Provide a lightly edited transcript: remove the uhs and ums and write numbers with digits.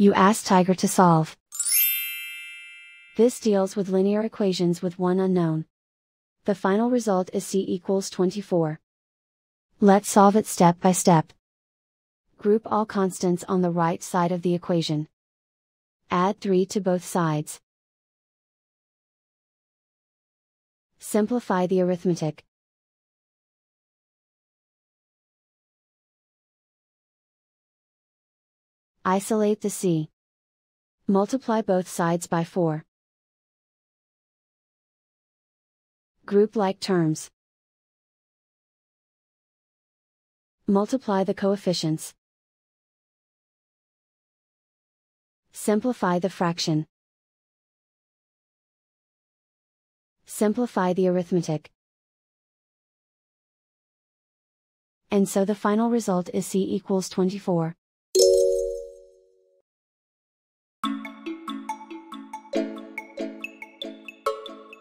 you ask Tiger to solve. This deals with linear equations with one unknown. The final result is C equals 24. Let's solve it step by step. Group all constants on the right side of the equation. Add 3 to both sides. Simplify the arithmetic. Isolate the C. Multiply both sides by 4. Group like terms. Multiply the coefficients. Simplify the fraction. Simplify the arithmetic. And so the final result is C equals 24.